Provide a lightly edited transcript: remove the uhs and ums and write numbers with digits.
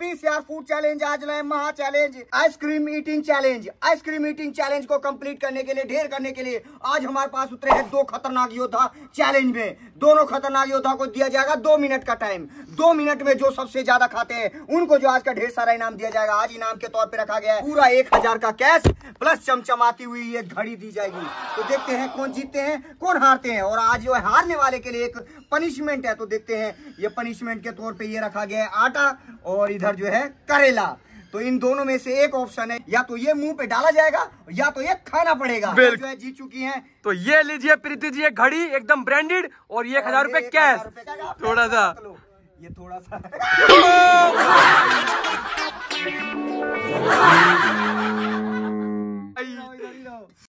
Food challenge आज लाए महा challenge ice cream eating challenge. Ice cream eating challenge को कंप्लीट करने के लिए, ढेर करने के लिए आज हमारे पास उतरे हैं दो खतरनाक योद्धा चैलेंज में। दोनों खतरनाक योद्धा को दिया जाएगा 2 मिनट का टाइम। 2 मिनट में जो सबसे ज्यादा खाते हैं उनको जो आज का ढेर सारा इनाम दिया जाएगा। आज इनाम के तौर पर रखा गया है पूरा 1000 का कैश प्लस चमचमाती हुई ये घड़ी दी जाएगी। तो देखते हैं कौन जीतते हैं कौन हारते हैं। और आज जो हारने वाले के लिए एक पनिशमेंट है, तो देखते हैं ये पनिशमेंट के तौर पर ये रखा गया है आटा और इधर जो है करेला। तो इन दोनों में से एक ऑप्शन है, या तो ये मुंह पे डाला जाएगा या तो ये खाना पड़ेगा। जो है जीत चुकी हैं, तो ये लीजिए प्रीति जी एक घड़ी एकदम ब्रांडेड और ये 1000 रुपए कैश। थोड़ा सा ये थोड़ा सा